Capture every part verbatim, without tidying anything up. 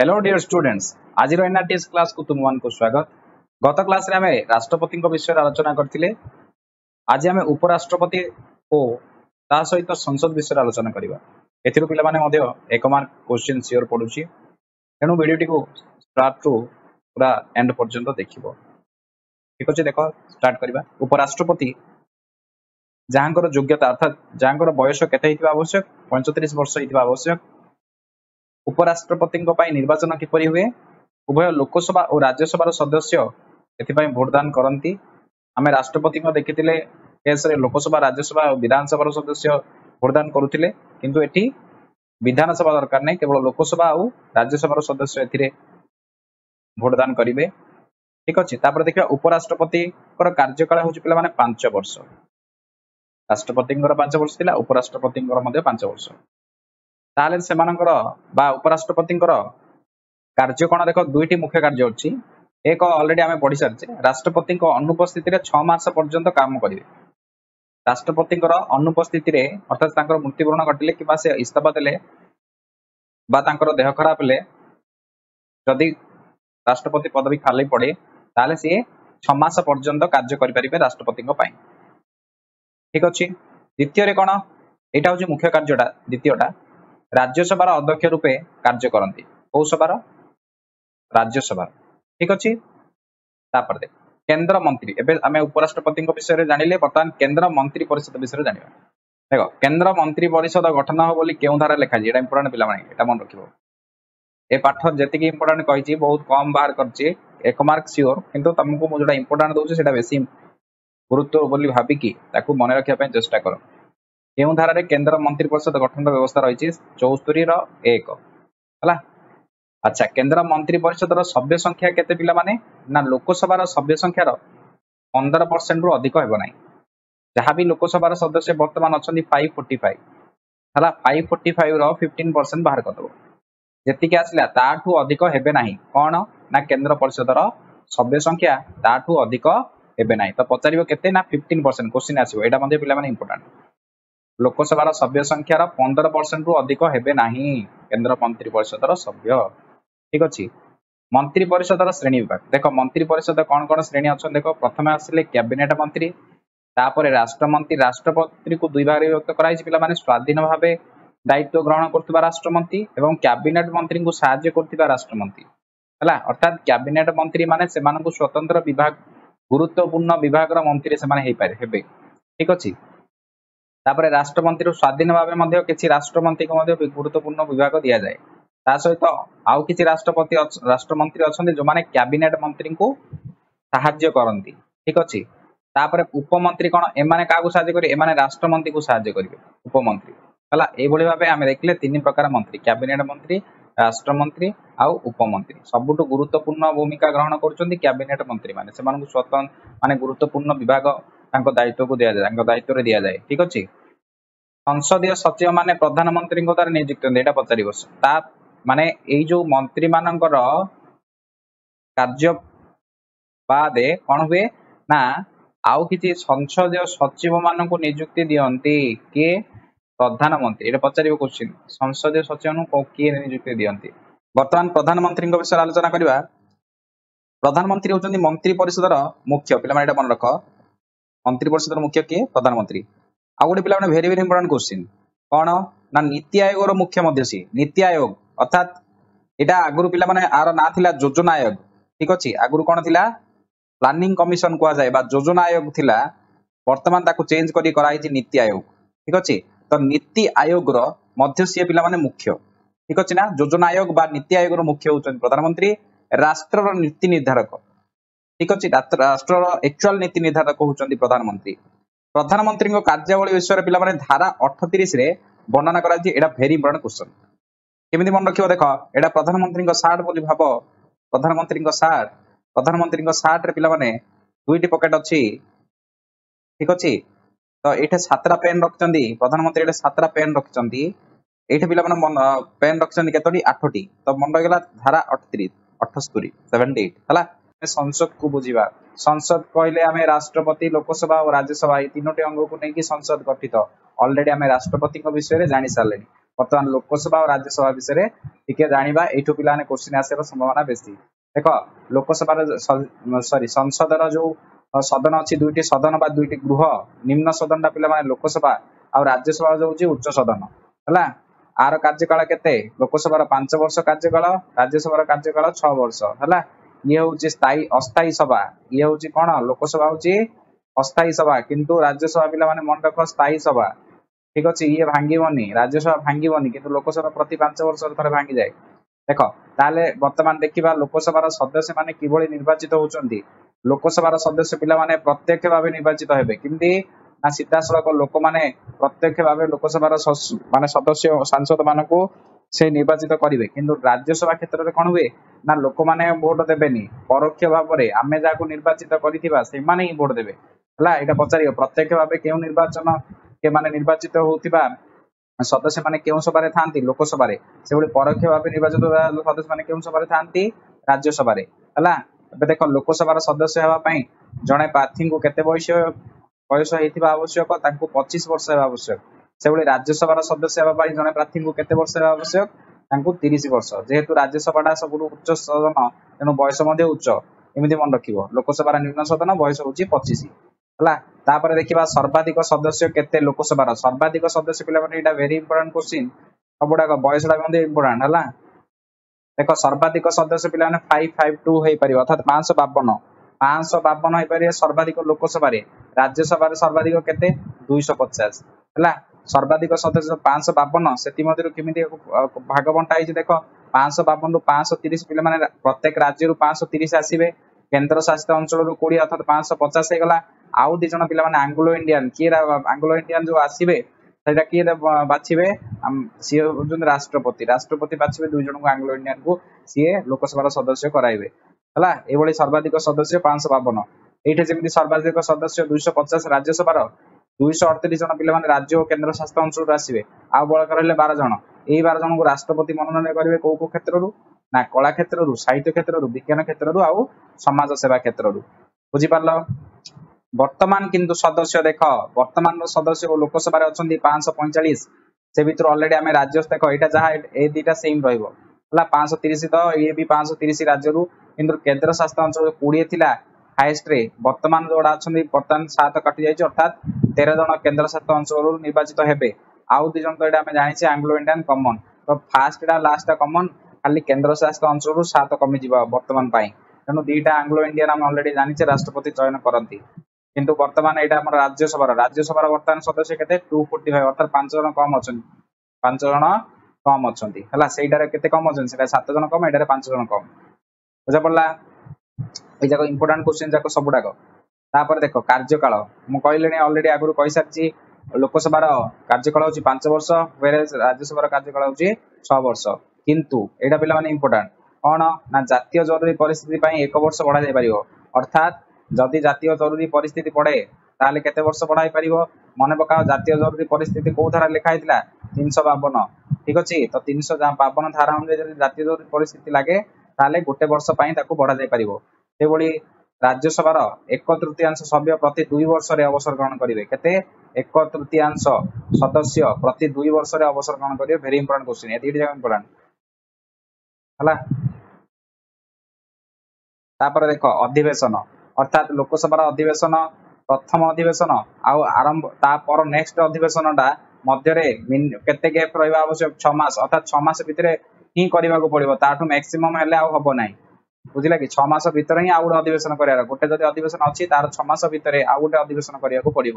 Hello dear students, आज एनआरटीएस class को तुम मान को स्वागत। गत क्लास रे हमें राष्ट्रपति विषय आलोचना करथिले। आज हमें उपराष्ट्रपति को ता सहित संसद विषय आलोचना करबा। एथिरो पिला माने मध्य एक मार्क क्वेश्चन शेयर पडुची, एनु वीडियो टी को स्टार्ट टू पूरा एंड पर्यंत देखिबो। ठीक अछि, देखो स्टार्ट करबा। उपराष्ट्रपति जहांकर योग्यता अर्थात जहांकर वयस केते हितबा आवश्यक पैंतीस वर्ष हितबा आवश्यक। उपराष्ट्रपति निर्वाचन किपरि हुए, उभय लोकसभा और राज्यसभा सदस्य एथिपाई भोट दान करती। आम राष्ट्रपति को देखी केस लोकसभा राज्यसभा और विधानसभा सदस्य भोट दान करुले, किंतु एठी विधानसभा दरकार नहीं, केवल लोकसभा और राज्यसभा सदस्य एथिरे भोट दान करेंगे। ठीक अच्छे, देखा उपराष्ट्रपति कार्यकाल हूँ पे पांच वर्ष। राष्ट्रपति पांच वर्ष था, उपराष्ट्रपति पांच वर्ष। ताले सेमानंकर बा उपराष्ट्रपति कार्य कौन देख, दुईटी मुख्य कार्य अच्छी। एक अलरेडी आम पढ़ी सारी, राष्ट्रपति अनुपस्थित छह मास पर्यंत काम करेंगे। राष्ट्रपति अनुपस्थित अर्थात मृत्युवरण घटिले किबा से इस्तीफा देले बा तांकर देह खराब हेले, जदि राष्ट्रपति पदवी खाली पड़े ताले सी छह मास पर्यंत कार्य करिपारिबे राष्ट्रपति। ठीक अच्छे। द्वितीय कौन, यहाँ हूँ मुख्य कार्यटा। द्वितीयटा राज्यसभा अध्यक्ष रूपे कार्य करती, कौ सभार राज्यसभा। ठीक अच्छे। देख केन्द्र मंत्री, एबे आमे उपराष्ट्रपति विषय जान लें, बर्तमान केन्द्र मंत्री परिषद विषय जाना। देख केन्द्र मंत्री परिषद गठन हो बोली क्यों धारा लिखाई, ये इंपोर्टां पे मन रख। ए पाठ जी इंपोर्टां कही बहुत कम बाहर कर, एक मार्क सियोर, किंतु तुमको मुझे जो इंपोर्टां दूसरे बेसी गुरुत्व बोली भाविकी मन रखा चेष्टा कर। क्यों धारा केन्द्र मंत्री परिषद गठन व्यवस्था रही चौस्तरी एक है। अच्छा, केन्द्र मंत्री परिषद सभ्य संख्या केते पिला माने ना लोकसभा सभ्य संख्यार पंद्रह परसेंट रु अधिक हेब ना। जहाँ भी लोकसभा सदस्य बर्तमान अच्छा फाइव फोर्टी फाइव है, five forty five fifteen percent बाहर करदेव, जी आसला ताठू अधिक हेबे ना। कौन ना केन्द्र परिषद सभ्य संख्या ताठू अधिक हेबे ना। तो पचार के फिफ्टन परसेंट क्वेश्चन आसो, यहाँ पे इंपोर्टां लोकसभा सभ्य संख्यार पंद्रह परसेंट रु अधिक हेबे नाही केन्द्र मंत्री परिषद सभ्य। ठीक अच्छे। मंत्री परिषद श्रेणी विभाग, देख मंत्री परिषद कौन कौन श्रेणी अच्छा। देख प्रथम आसिले कैबिनेट मंत्री, तापर राष्ट्रमंत्री। राष्ट्रपति को दुई भाग विभक्त कराई पे, स्वाधीन भाव दायित्व ग्रहण करुवा राष्ट्रमंत्री और कैबिनेट मंत्री को साहाय्य करुवा राष्ट्रमंत्री है। अर्थात कैबिनेट मंत्री माने स्वतंत्र विभाग गुरुत्वपूर्ण विभाग मंत्री से। ठीक अच्छे। तापर राष्ट्रमंत्री स्वाधीन भाव किसी राष्ट्रमंत्री को गुरुत्वपूर्ण विभाग दि जाए, ता सहित तो आउ किसी राष्ट्रपति राष्ट्रमंत्री अच्छा जो माने कैबिनेट मंत्री को साहाय्य करती। ठीक अच्छे। तापर उपमंत्री कौन, एमाने क्या साहाय्य करें, एमाने राष्ट्रमंत्री को साहाय्य करेंगे उपमंत्री है। यह भाव आम देखिले तीन प्रकार मंत्री, कैबिनेट मंत्री, राष्ट्रमंत्री आउ उपमंत्री। सबुठ गुरुत्वपूर्ण भूमिका ग्रहण कर कैबिनेट मंत्री माने, सेमानकु स्वतंत्र माने गुरुत्वपूर्ण विभाग दायित्व को दि जाए, दायित्व दि जाए। ठीक अच्छे। संसदीय सचिव माने प्रधानमंत्री द्वारा नियुक्त होती, पचार माने यो मंत्री मान कार्य बाद कौन हुए ना आउ किसी संसदीय सचिव मान को नियुक्ति दिखती किए प्रधानमंत्री। ये पचार क्वेश्चन, संसदीय सचिव किए नियुक्ति दिखती। बर्तमान प्रधानमंत्री विषय आलोचना करवा। प्रधानमंत्री होती मंत्री परिषद मुख्य पे मन रख, मंत्री परिषद मुख्य किए प्रधानमंत्री। आ गए पे भेरी भेरी इंपोर्टां क्वेश्चन कौन ना नीति आयोग मुख्य मध्य सी। नीति आयोग अर्थात यहाँ आगुरी पे आर ना था योजना आयोग। ठीक अच्छे। आगुरी कौन था, प्लानिंग कमिशन कहुए योजना आयोग था, बर्तमान चेंज कराई नीति आयोग। ठीक अच्छे। तो नीति आयोग मध्य सी पे मुख्य। ठीक अच्छे ना, योजना आयोग बा नीति आयोग मुख्य होउछन प्रधानमंत्री। राष्ट्र नीति निर्धारक। ठीक अच्छे। राष्ट्र एक्चुअल नीति निर्धारक होती प्रधानमंत्री। प्रधानमंत्री कार्यावली विषय में पे धारा अड़तीस वर्णना करा, भेरी इंपोर्टां क्वेश्चन केमी मन रख। देख यहाँ प्रधानमंत्री सार्ट बोली भाव, प्रधानमंत्री सार्ट, प्रधानमंत्री सार्ट पे दुईट पकेट अच्छी। ठीक अच्छे। तो ये सातटा पेन रखिंट प्रधानमंत्री, सातटा पेन रखिंट ये पे पेन रखिंट केतोटी आठटी। तो मन रही धारा अड़तीस अठस्तरी सेवेन्टी एट है। संसद को बुझा, संसद कहले आम राष्ट्रपति लोकसभा और राज्यसभा तीनोटी अंग को लेकिन संसद गठित। अलरेडी आम राष्ट्रपति विषय जानी सारे। बर्तमान लोकसभा और राज्यसभा विषय टिके जाना यू पे क्वेश्चन आसार संभावना बेसी। देख लोकसभा सॉरी संसद रो सदन अच्छी दुईट सदन बा दुईट गृह निम्न सदन टा पे लोकसभा और राज्यसभा हूँ उच्च सदन है। आर कार्यकाल के लोकसभा पांच वर्ष कार्यकाल राज्यसभा कार्यकाल छह वर्ष है। ये हूँ स्थायी अस्थायी सभा ये हूँ कौन लोकसभा हूँ अस्थायी सभा किंतु राज्यसभा पे मन रख स्थायी सभा ठीक अच्छे ये भांगनी राज्यसभा भांगनी कि लोकसभा प्रति पांच वर्ष थे भांगी जाए। देख ताले बर्तमान देखा लोकसभा सदस्य मैंने किभली निर्वाचित होती लोकसभा सदस्य पिला माने प्रत्यक्ष भाव निर्वाचित होबे किमती ना सीधासख लोक मैंने प्रत्यक्ष भाव लोकसभा माने सदस्य सांसद मानक से निर्वाचित करेंगे किंतु राज्यसभा क्षेत्र में कौन हुए ना लोक मैंने भोट देवेनि परोक्ष भाव में आम जहाँ निर्वाचित करा से ही भोट देवे है। यहाँ पचार प्रत्यक्ष भाव क्यों निर्वाचन के माने निर्वाचित होता सदस्य मैंने क्यों सभा था लोकसभा से परोक्ष भाव निर्वाचित सदस्य मैंने क्यों सभा था राज्यसभा है। देख लोकसभा सदस्य होगा जड़े प्रार्थी को केते बयस बयस होता आवश्यक पच्चीस वर्ष होगा आवश्यक से राज्यसभा सदस्य होगा जड़े प्रार्थी को केते वर्ष होगा आवश्यक तीस वर्ष जेहेतु राज्यसभा सब उच्च सदन तेणु बयस उच्च एमती मन रख लोकसभा निम्न सदन बयस हूँ पचिश है। देखा सर्वाधिक सदस्य केते लोकसभा सर्वाधिक सदस्य पे भेरी इंपोर्टां क्वेश्चन सब गुड़ाक बयस इंपोर्टां है। देख सर्वाधिक सदस्य पे फाइव फाइव टू हो पार अर्थात पांच बावन पांच बावन हो पारे सर्वाधिक लोकसभा राज्यसभा सर्वाधिक केते दुईश पचास है। सर्वाधिक सदस्य पांच बावन से कमी भाग बंटा है। देख पांच बावन रु पांच तीस पे प्रत्येक राज्य रु पांच तीस आसवे केन्द्र शासित अंचल रु कोड़े अर्थात पांच पचास होगा आउ दु जन पे आंग्लो इंडियन किए आंग्लो इंडियन जो आसवे सेटा किए बाछे सी हूँ राष्ट्रपति राष्ट्रपति बाछे दुई जन को आंग्लो इंडियन को सी लोकसभा सदस्य कराइबे है। ये सर्वाधिक सदस्य पांच बावन ये जमी सर्वाधिक सदस्य दुईश पचास राज्यसभा दुईश अड़तीस जन पे राज्य और केन्द्र शासित अंचल आसवे आउ बलक रही बार जन यही बार जन को राष्ट्रपति मनोनयन करेंगे कौ कौ क्षेत्र ना कला क्षेत्र साहित्य क्षेत्र विज्ञान क्षेत्र आउ समाज सेवा क्षेत्र बुझिपार बर्तमान किंतु सदस्य देख बर्तमान सदस्य लोकसभा पांच पैंचाश से भर अलरेडी आम राज्य देख यहाँ जहाँ दीटा सेम रहा पांच तीस तो ये भी पांच तीस राज्य रू कि केन्द्र शासित अंचल कोड़े थी हाएस्ट बर्तमान जोड़ा अच्छा बर्तमान सात कटि जाइए अर्थात तेरह जन केन्द्र शासित अंचल निर्वाचित होते आउ दु जन तो ये जाने आंग्लो इंडियन कमन तो फास्ट लास्ट कमन खाली केन्द्र शासित अंचल सात कमिज बर्तमान तेणु दीटा आंग्लो इंडियन आम अलरेडी जानी राष्ट्रपति चयन करती किंतु बर्तमान ये राज्यसभा राज्यसभा बर्तमान सदस्य के टू फोर्टी फाइव अर्थात पांच जन कम अच्छा पांच जन कम अच्छा से कम अच्छा सात जन कम ये पांच जन कम बुझा पड़ा याक इंपोर्टां क्वेश्चन जाक सबुडाक। देख कार्यकाल मु कहले अलरेडी आगुरी कही सारी लोकसभा कार्यकाल हूँ पांच वर्ष राज्यसभा कार्यकाल हूँ छह वर्ष किंतु यहाँ पे इंपोर्टां कौन ना जातीय जरूरी परिस्थिति एक वर्ष बढ़ा जाई पारिबो अर्थात जदि जातीय जरूरी परिस्थिति पड़े ताले केते वर्ष बढ़ाई पार मन पकाओ जातीय जरूरी परिस्थिति कौ धारा लिखाई तीन सौ बावन ठीक अच्छे तो तीन सौ बावन धारा अनुसार जातीय जरूरी परिस्थिति लगे ताले गोटे वर्ष बढ़ा जाई पार से राज्यसभा एक तृतीयांश सभ्य प्रति दुई वर्ष अवसर ग्रहण करेंगे केते एक तृतीयांश सदस्य प्रति दुई वर्ष अवसर ग्रहण करेंगे भेरी इंपोर्टां क्वेश्चन ये दुईटा इंपोर्टां है। तापर देख अधिवेशन अर्थात लोकसभा अधिवेशन प्रथम अधिवेशन आउ आरंभ तापर नेक्स्ट अधिवेशन टा मध्य केते गैप रहा आवश्यक छमास अर्थात छमास भितर ही करवाक पड़ो ताठू मैक्सीमम हेले आउ हबो नाही बुझला कि छमास भितर ही आउ गोटे अधिवेशन करार गोटे जदि अधिवेशन अच्छी तार छमास भितर आउ गोटे अधिवेशन कराक पड़ो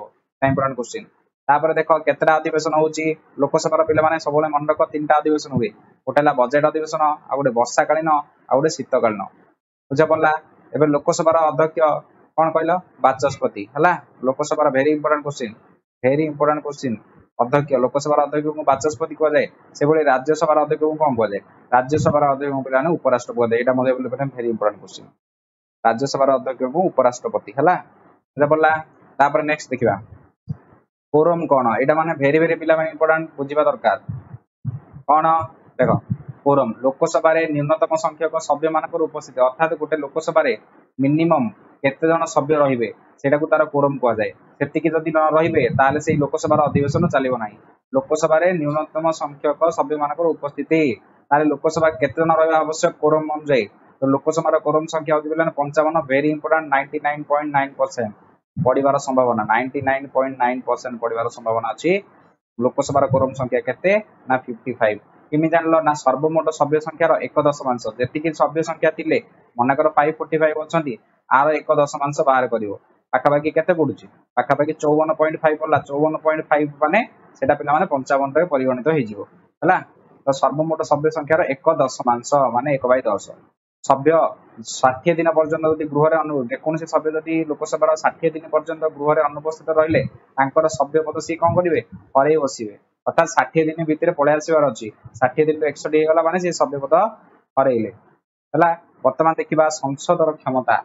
इंपोर्टां क्वेश्चन। तापर देख केतेटा अधिवेशन होउची लोकसभा पिलाने सब मन रख तीन टा अधिवेशन हुए गोटे बजेट अधिवेशन आ गोटे वर्षाकालीन आ गोटे शीतकालीन बुझा पड़ा। एवं लोकसभा अध्यक्ष कौन कहल बाचस्पति है लोकसभा very important question very important question अध्यक्ष लोकसभा अध्यक्ष को बाचस्पति कह जाए से राज्यसभा अध्यक्ष को कौन कह जाए राज्यसभा अध्यक्ष को पे उपराष्ट्रपति यहाँ भेरी इंपोर्टां क्वेश्चन राज्यसभा अध्यक्ष को उपराष्ट्रपति है बुझा पड़ा। तापर नेक्स्ट देखा कोरम कौन यहाँ माने भेरी भेरी पे इंपोर्टां बुझा दरकार कौन देख कोरम लोकसभा न्यूनतम संख्यक सभ्य मानकर उपस्थित अर्थात गोटे लोकसभा मिनिमम केते जन सभ्य रहिबे सेटा को तारा कोरम कहवा जाय सेतिकी जदि न रहिबे ताले सेई लोकसभा अधिवेशन चलिबो नाही। लोकसभा रे न्यूनतम संख्यक सभ्य मानकर उपस्थिति ताले लोकसभा केते जन रहिबा आवश्यक कोरम अनुसार तो लोकसभा कोरम संख्या होदि बेला पचपन वेरी इंपोर्टेंट निन्यानवे पॉइंट नाइन परसेंट पडिबार संभावना निन्यानवे पॉइंट नाइन परसेंट पडिबार संभावना अछि। लोकसभा कोरम संख्या केते ना पचपन किमि जानलो ना सर्वमोट सभ्य संख्या रो एक दशमलव पाँच जतिकि सभ्य संख्या थिले मनकर पाँच सौ पैंतालीस अछंती आरो एक दशमलव पाँच बाहर करिवो पाखा बाकी केते पडुची पाखा बाकी चौवन पॉइंट पाँच होला चौवन पॉइंट पाँच माने सेटा पिला माने पचपन रे परिगणित होई जिवो हला। तो सर्वमोट सभ्य संख्या रो एक दशमलव पाँच माने एक बाय दस सभ्य षाठिए दिन पर्यटन जब गृह अनुकोसी सभ्य जब लोकसभा षाठिए दिन पर्यटन गृह अनुपस्थित रहिले सभ्य पद सी कौन करेंगे हर बसवे अर्थात षाठिए दिन भितर पलि आसबार अच्छी षाठिए दिन तो एकसठ होगा मानने से सभ्य पद हरइले है। बर्तमान देखा संसदर क्षमता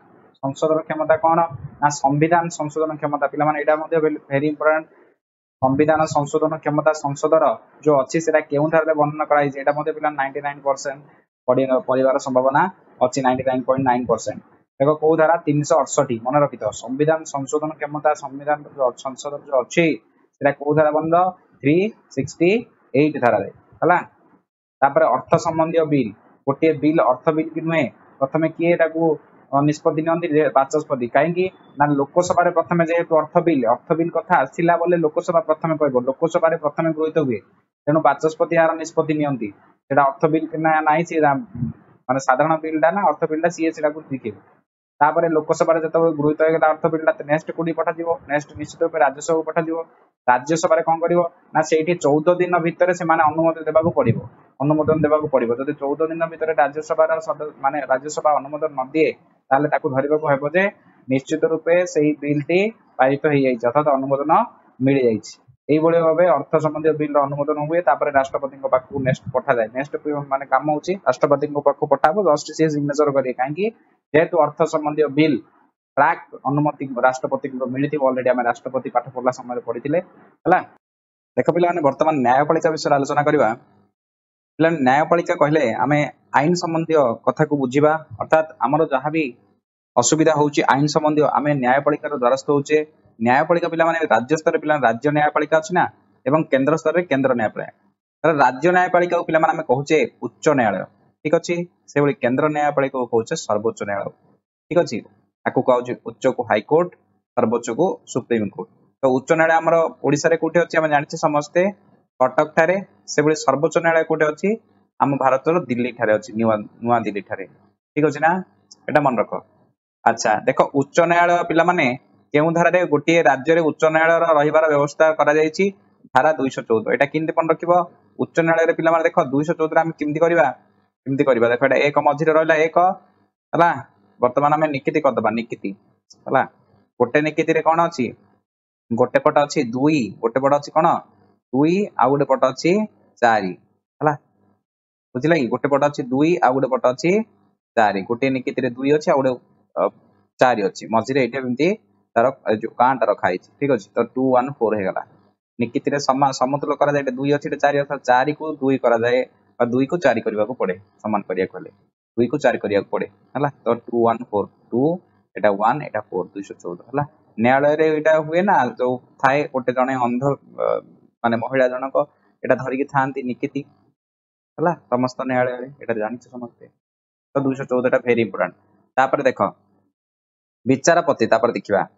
संसदर क्षमता कौन ना संविधान संशोधन क्षमता पे भेरी इंपोर्टेंट संविधान संशोधन क्षमता संसदर जो अच्छी से वर्णन कराई नाइंटी नाइन परसेंट परिवार संभावना अच्छी निन्यानवे पॉइंट नाइन परसेंट देखो कौ धारा तीन सौ अड़सठ मन रखित संविधान संशोधन क्षमता संविधान संसद जो अच्छी कौ धारा बंद थ्री सिक्सटी एट धारा है। अर्थ संबंधी बिल गोटे बिल अर्थ बिल भी नुहे प्रथम किए निष्पत्ति नियंती बाचस्पति कहीं लोकसभा प्रथम जेहेतु अर्थ बिल अर्थ बिल कथा आसला बोले लोकसभा प्रथम कह लोकसभा प्रथम गृहीत हुए तेणु बाचस्पति यार निष्पत्ति नियंती अर्थ बिल ना नाई सी माने साधारण बिल टा ना अर्थ बिल सी लिखे तापर लोकसभा जो गृहीत होगा अर्थ बिल नेक्स्ट कोडी पठा जीवो नेक्स्ट निश्चित रूप राज्यसभा को पठा जीवो राज्यसभा कौन करिवो ना सेठी चौदह दिन भितर से माने अनुमोदन देबाको पड़िवो अनुमोदन देबाको पड़िवो जदि चौदह दिन भितर राज्यसभा माने राज्यसभा अनुमोदन न दिए ताले ताकु धरिबाको हेबो जे निश्चित रूप से बिल टी पारित हो जाइछ अर्थात अनुमोदन मिल जाइछ। यही भाव में अर्थ संबंधी बिल अनुमोदन हुए राष्ट्रपति नेक्स्ट पठा जाए नेक्स्ट माने काम हो राष्ट्रपति पठाव जस्ट सी सिग्नेचर करेंगे कहीं जेहेतु अर्थ संबंधी बिल प्राक अनुमति राष्ट्रपति मिली अलरेडी आम राष्ट्रपति पाठ पढ़ा समय पढ़ी है। देख पे बर्तमान न्यायपालिका विषय आलोचना करवा पे न्यायपालिका कहले आम आईन संबंधी कथा को बुझा अर्थात आमर जहाँ भी असुविधा हो आईन संबंधी आम न्यायपालिकार द्वारस्थ होचे। न्यायपालिका पिला माने राज्य स्तर पिला राज्य न्यायपालिका अछि ना एवं केंद्र स्तर रे केंद्र न्यायपालिका राज्य न्यायपालिका पिला माने हमें कहूचे उच्च न्यायालय ठीक अछि से भली केंद्र न्यायपालिका को कहूचे सर्वोच्च न्यायालय ठीक अछि ताकू कहूचे उच्च को हाई कोर्ट सर्वोच्च को सुप्रीम कोर्ट। तो उच्च न्यायालय हमर ओडिसा रे कोठे अछि हम जानिछे समस्ते कटक थारे से भली सर्वोच्च न्यायालय कोठे अछि हम भारत रो दिल्ली थारे अछि नुवा दिल्ली थारे ठीक अछि ना एटा मन रख। अच्छा देखो उच्च न्यायालय पिला माने केउं धारा रे गोटे राज्य रे उच्च न्यायालय रहिबार व्यवस्था करा जायछि धारा दो सौ चौदह एटा किंति पण रखिबो उच्च न्यायालय रे पिला माने देखो दो सौ चौदह हम किंति करिबा किंति करिबा देखो एटा एक मझिरे रहला एक हला वर्तमान हम निकिति कर दबा निकिति हला गोटे निकिति रे कोन अछि गोटे पट अछि दो गोटे पट अछि कोन दो आ गोटे पट अछि चार हला बुझिला कि गोटे पट अछि दो आ गोटे पट अछि चार गोटे निकिति रे दो अछि आ गोटे चार अछि मझिरे एटा बिंती तार जो कांटा रखा है ठीक अच्छे तो टू वन फोर हो गला निकिति रे समान समतुल करा जाय दुई अछि चार अर्थात चार को दुई करा जाय और दुई को चार करबा को पड़े समान करिया कहले दुई को चार करिया पड़े हला तो टू वन फोर टू एटा वन एटा फोर दो सौ चौदह हला। न्यायालय रे एटा हुए ना जो थाए ओटे जने अंध माने महिला जनक एटा धरि के थांती निकिति हला समस्त न्यायालय रे एटा जानि छ समस्त तो दो सौ चौदह टा वेरी इंपोर्टेंट। तापर देखो विचारपति तापर देखिबा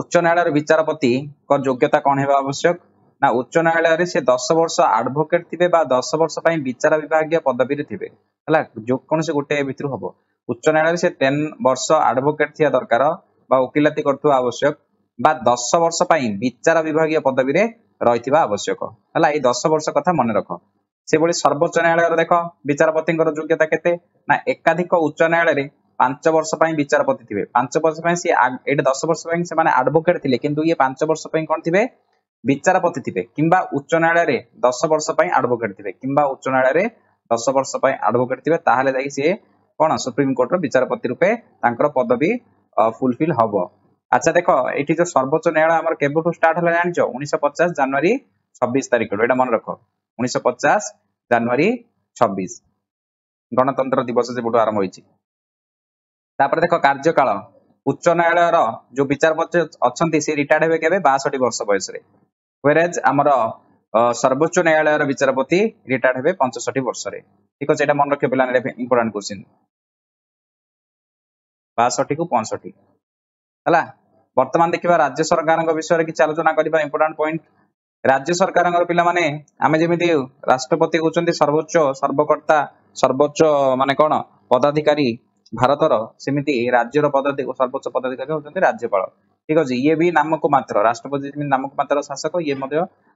उच्च न्यायालय विचारपति को योग्यता कौन है आवश्यक ना उच्च न्यायालय से दस वर्ष एडवोकेट थिबे बा दस वर्ष पई विचार विभाग पदवी रे थिबे हला जो कोन से गोटे भितर होबो उच्च न्यायालय से दस वर्ष एडवोकेट थिया दरकार बा वकिलाती करथु आवश्यक बा दस वर्ष पई विचार विभाग पदवी रे रहिथिबा आवश्यक हला ए दस वर्ष कथा मन रख। से बोली सर्वोच्च न्यायालय देख विचारपति को योग्यता केते ना एकाधिक उच्च न्यायालय पांच वर्ष पई विचारपति थिबे पांच वर्ष पई से एटा दस वर्ष पई से माने एडवोकेट थिले किंतु ये पांच वर्ष पई कोन थिबे विचारपति थिबे किंबा उच्च न्यायालय रे दस वर्ष पई एडवोकेट थिबे किंबा उच्च न्यायालय रे दस वर्ष पई एडवोकेट थिबे ताहाले जाई से कोन सुप्रीम कोर्ट रो विचारपति रूपे तांकर पदवी फुलफिल हबो। अच्छा देखो एठी जो सर्वोच्च न्यायालय हमर केबोटो स्टार्ट होला जानचो उन्नीस सौ पचास जनवरी छब्बीस तारिख रो एटा मन रखो उन्नीस सौ पचास जनवरी छब्बीस गणतंत्र दिवस से बुटो आरंभ होईची। तापर देखो कार्यकाल उच्च न्यायालय जो विचारपति अच्छा सी रिटायर्ड हे बासठ वर्ष बयस व्हेरेज आमर सर्वोच्च न्यायालय विचारपति रिटायर्ड हे पंचसठ वर्ष। ठीक अच्छे मन रखे पे इंपोर्टेंट क्वेश्चन बासठ को पैंसठ है। बर्तमान देखा राज्य सरकार विषय किसी आलोचना करवा इंपोर्टेंट पॉइंट राज्य सरकार पे आम जमी राष्ट्रपति होती सर्वोच्च सर्वकर्ता सर्वोच्च माने कौन पदाधिकारी भारतर सेमती राज्यर पदाधिक सर्वोच्च पदाधिकारी होती राज्यपाल। ठीक अच्छे ये भी नाम को मात्र राष्ट्रपति नाम को मात्र शासक ये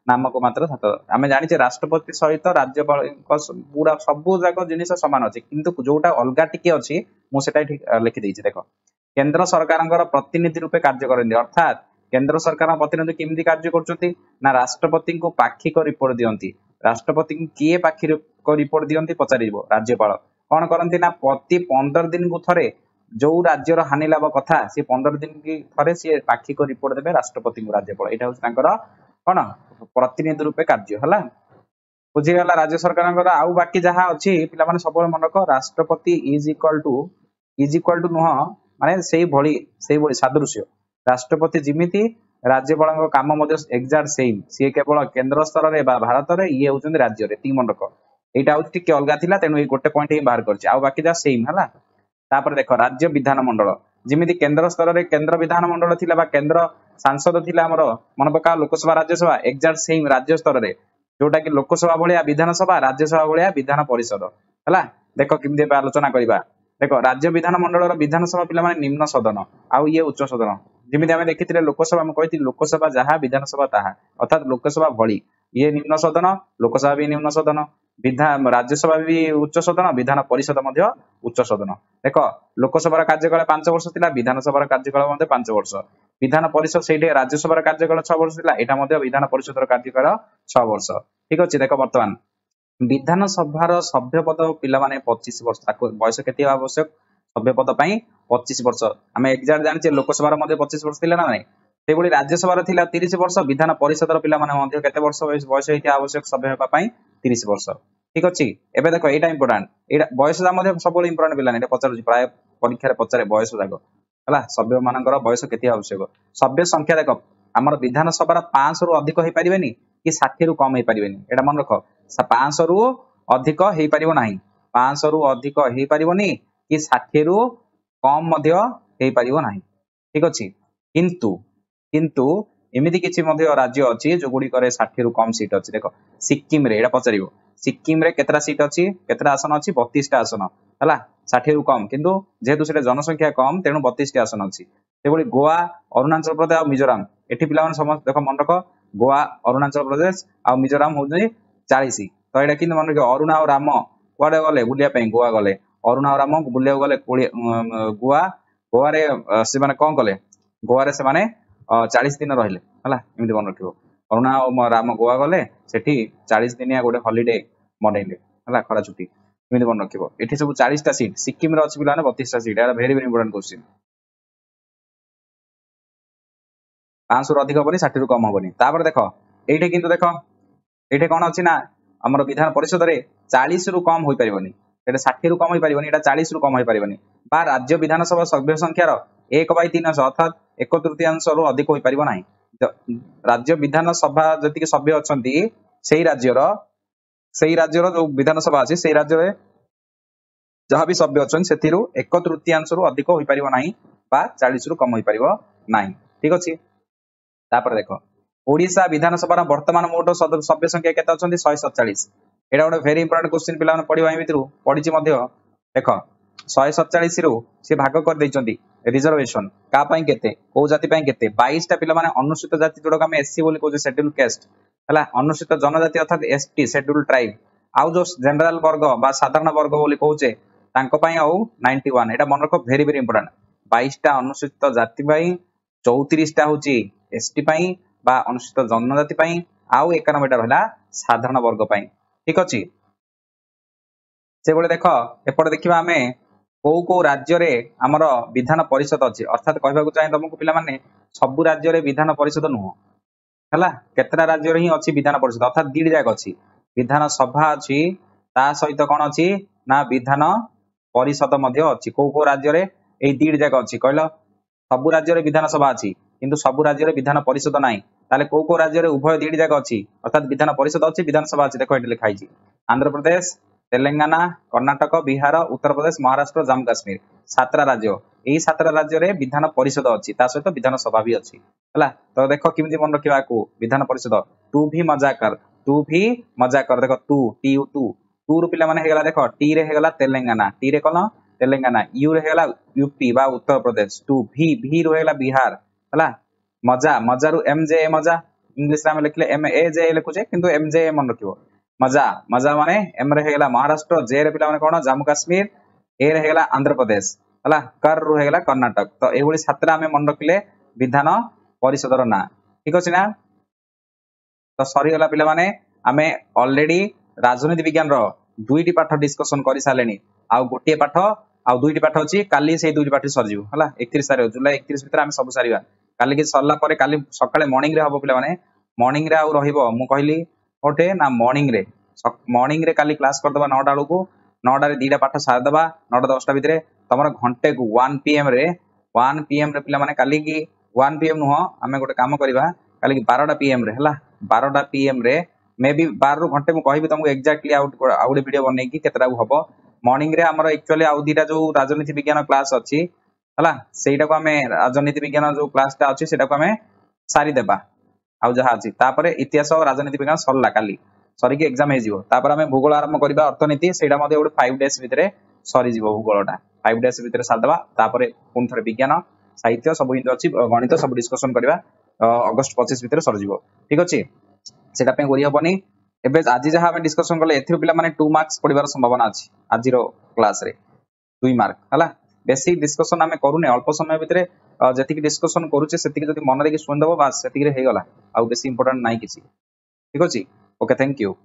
नाम को मात्र शासक आम जाने राष्ट्रपति सहित राज्यपाल पूरा सब जाक जिन सामान अच्छे किंतु जोटा अलग टी अच्छी मुझे लिखिदी। देख केन्द्र सरकार प्रतिनिधि रूपे कार्य करती अर्थात केन्द्र सरकार प्रतिनिधि केमती कार्य करती ना राष्ट्रपति को पाक्षिक रिपोर्ट दिखती राष्ट्रपति किए पाक्षिक रिपोर्ट दिखती पचार राज्यपाल कौन करती ना प्रति पंद्रह दिन को थरे जो राज्यर हानि लाभ कथा सी पंद्रह दिन की थरे सी पाक्षिक रिपोर्ट देवे राष्ट्रपति को राज्यपाल यहाँ हूँ कौन प्रतिनिधि रूपे कार्य है बुझीगला राज्य सरकार आउ बाकी जहाँ अच्छी पे सब मन रख राष्ट्रपति is equal to is equal to नुह माने से भली से भली सादृश्य राष्ट्रपति जिमिति राज्यपाल काम एक्जाक्ट सेम सी केवल केन्द्र स्तर में भारत में ये हूँ राज्य में तीन मन रख यहाँ टी अलग थी तेणु गोटे पॉइंट ही बाहर करछि आउ बाकी जा सेम हला। तापर देख राज्य विधान मंडल जिमिति केन्द्र स्तर में केन्द्र विधान मंडल थिला बा केन्द्र सांसद थिला हमरो मन पका लोकसभा राज्यसभा एक्जाक्ट सेम राज्य स्तर में जोटा कि लोकसभा भाया विधानसभा राज्यसभा भाया विधान परिषद है। देख किमती आलोचना करवा देख राज्य विधान मंडल विधानसभा पिला माने निम्न सदन आउ ये उच्च सदन जिमिति आमे देखिथिले लोकसभा हम कहिथि लोकसभा जहा विधानसभा ताहा अर्थात लोकसभा भली ये निम्न सदन लोकसभा भी निम्न सदन विधान राज्यसभा भी उच्च सदन विधान परिषद मध्य उच्च सदन। देख लोकसभा कार्यकाल पांच वर्ष था विधानसभा कार्यकाल मध्य पांच वर्ष विधान परिषद से राज्यसभा कार्यकाल छह वर्ष था यहाँ विधान परिषद कार्यकाल छह वर्ष। ठीक अच्छे देख बर्तमान विधानसभा सभ्य पद पे पच्चीस वर्ष बयस के आवश्यक सभ्य पद पच्चीस वर्ष आम एक्जाक्ट जानी लोकसभा पच्चीस वर्ष था ना नहीं से राज्यसभा था तीस वर्ष विधान परिषद पे के वर्ष बयस आवश्यक सभ्य होगा तीस वर्ष। ठीक अच्छे एवं देख यहाँ इंपोर्टाट बयस सब इंपोर्टाट पिलाने पचार प्राय परीक्षा पचारे बयस जाक है सभ्य मान बयस के आवश्यक सभ्य संख्या देख आम विधानसभा पांच रु अधिक हो पारे कि षाठी रु कम हो पारे ये मन रख पांच रु अधिक हो पार ना पांच रु अधिक हो पारे कि षाठी रु कम ना। ठीक अच्छे किंतु किंतु एमती किसी राज्य अच्छी जो गुड़ी षाठी रु कम सीट अच्छी देख सिक्किम रे पचार सिक्किम रे केतरा सीट अच्छी केतरा आसन अच्छी बत्तीस टा आसन है षाठी रु कम किंतु जेहेतु से जनसंख्या कम तेणु बत्तीस टा आसन अच्छी से गोवा अरुणाचल प्रदेश और मिजोराम एटी पिला समस्त देख मन रख गोवा अरुणाचल प्रदेश आ मिजोराम हूँ चालीस तो यहाँ कि मन रख अरुणा और राम कड़े गले बुलाई गोवा गले अरुणा और राम बुला गले गोवा गोवा से कौन कले गोवा से चालीस दिन रहिले है मन रख अरुणा और राम गोवा गले सेठी चालीस दिनिया गोटे हॉलिडे मनइले है खरा छुट्टी एमती मन रख ये सब चालीस टा सीट सिक्किम अच्छी पिला बत्तीस टा seat very very important question पांच रु अधिक हबनी षाठी रु कम हबनी। देख ये किंतु देख ये कौन अच्छी ना आम विधान परिषद में चालीस रु कम हो पारे षाठी रु कम हो पारे ये चालीस रु कम हो पारे बा राज्य विधानसभा सभ्य संख्यार एक बै तीन अर्थात एक तृतीयांश रु अधिक हो पार ना राज्य विधानसभा जी सभ्य अच्छा से राज्यर से राज्यर जो विधानसभा अच्छी से राज्य में जहाँ भी सभ्य अच्छा से एक तृतीयांश रु अधिक हो पार ना चालीस रु कम हो पार ना। ठीक अच्छे तापर देख ओडिशा विधानसभा वर्तमान मोट सभ्य संख्या केते अछंती एक सौ सैंतालीस एटा गोटे भेरी इंपोर्टेंट क्वेश्चन पिला माने पढ़िबा भितरु पढ़िछि मध्य देख एक सौ सैंतालीस रु से भाग कर दैछंती रिजर्वेशन का पई केते को जाति पई केते बाईस टा पिला माने अनुसूचित जाति जोडा हम एससी बोली कोजे शेड्यूल कास्ट हला अनुसूचित जनजाति अर्थात एसटी शेड्यूल ट्राइब आउ जो जनरल वर्ग बा साधारण वर्ग बोली कोजे तांको पई आउ इक्यानवे एटा मन रखो भेरी भेरी इंपोर्टेंट बाईस टा अनुसूचित जाति पई चौंतीस टा होची एसटी पई बा अनुसूचित जनजाति पई आउ इक्यानवे टा रहला साधारण वर्ग पई। ठीक अछि से बोले देखो एपर देखिबा हमें कौ कौ राज्य में आमर विधान परिषद अच्छी अर्थात कहवाक चाहे तुमको पे सब राज्य में विधान परिषद नुह है केतरा राज्य हिं अच्छी विधान परिषद अर्थात दीड जाक अच्छी विधान सभा अच्छी ता सहित कौन अच्छी ना विधान परिषद अच्छी कौ कौ राज्य में यही दीड जाक अच्छी कहल सबु राज्य विधानसभा अच्छी किंतु सबु राज्य विधान परिषद ना को को राज्य उभय दुईट जाक अच्छी अर्थात विधान परिषद अच्छी विधानसभा अच्छी। देख ये लिखाई आंध्र प्रदेश, तेलंगाना, कर्णाटक, बिहार, उत्तर प्रदेश, महाराष्ट्र, जम्मू काश्मीर सातरा राज्य यही सातरा राज्य विधान परिषद अच्छी सहित विधानसभा भी अच्छी है। तो देख केमी मन रखा विधान परिषद तू भी मजा कर तू भी मजा कर देख तू टी टू टू रु पाने देख टी रेगला तेलंगाना टी रे कौन तेलंगाना यू रेगला यूपी बा उत्तर प्रदेश टू भी भी रेगला बिहार है मजा मजा रु एम जे ए मजा इंग्लिश लिखले एम ए जे लिखुचे किंतु एम जे ए मन रखियो मजा मजा माने एम रेगला महाराष्ट्र जे रे पिला माने कोन जम्मू काश्मीर ए रेगला आंध्र प्रदेश है कर रेगला कर्नाटक। तो एबुली सातरा में मन रखिले विधान परिषद ना ठीक अछि ना। तो सरीगला पिला माने आमे ऑलरेडी राजनीति विज्ञान रो दुईटी पाठ डिस्कशन कर सारे आउ गोटे पाठ आउ दुईटी पाठ अच्छी काली से दुईटी पाठ सर है एकतीस तारीख जुलाई एकतीस भीतर आम सब सारा काली की सरला काली सकाले मॉर्निंग रे हम पे मॉर्निंग रे आउ कहली गोटे ना मॉर्निंग रे मॉर्निंग रे काली क्लास करदे नौटा बेलू नौटा दुईटा पाठ सारदे नौटा दसटा भितर तुम घंटे को वन पीएम रे वन पीएम रे पे काली की वन पीएम नुह आम गोटे कम करवा काली बारटा पीएम रे है बारटा पीएम रे मे भी बार रु घंटे मुझे तुमको एक्जाक्टली आउट वीडियो बनने की केतरा को हम मॉर्निंग रे हमर एक्चुअली आउ दीटा जो राजनीति विज्ञान क्लास अच्छी हला सेटा को हमें राजनीति विज्ञान जो क्लास टा अच्छी सेटा को हमें सारी देबा आउ जहा अछि तापर इतिहास और राजनीति विज्ञान सरला काली सरी के एग्जाम हे जीवो तापर हमें भूगोल आरंभ करबा अर्थनीति सेटा मध्ये ओड पाँच डेज भितरे सरी जीवो भूगोलटा पाँच डेज भितरे सार देबा तापर पुन थरे विज्ञान साहित्य सब हिंदी अछि गणित सब डिस्कशन करबा अगस्त पच्चीस भितरे सरी जीवो ठीक अछि सेटा पे करी हबनी। एबे आज जहाँ आम डिस्कसन कले एथिर पिला माने टू मार्क्स पड़िबार संभावना अछि आज रो क्लास रे दुई मार्क हला बेसिक डिस्कसन आमे करूने अल्प समय भितरे जति डिस्कसन करूचे सेति जति मन देखि सुन दबो बस सेति रे हे गला आ बेसी इंपोर्टेंट नाही किछि ठीक अछि ओके थैंक यू।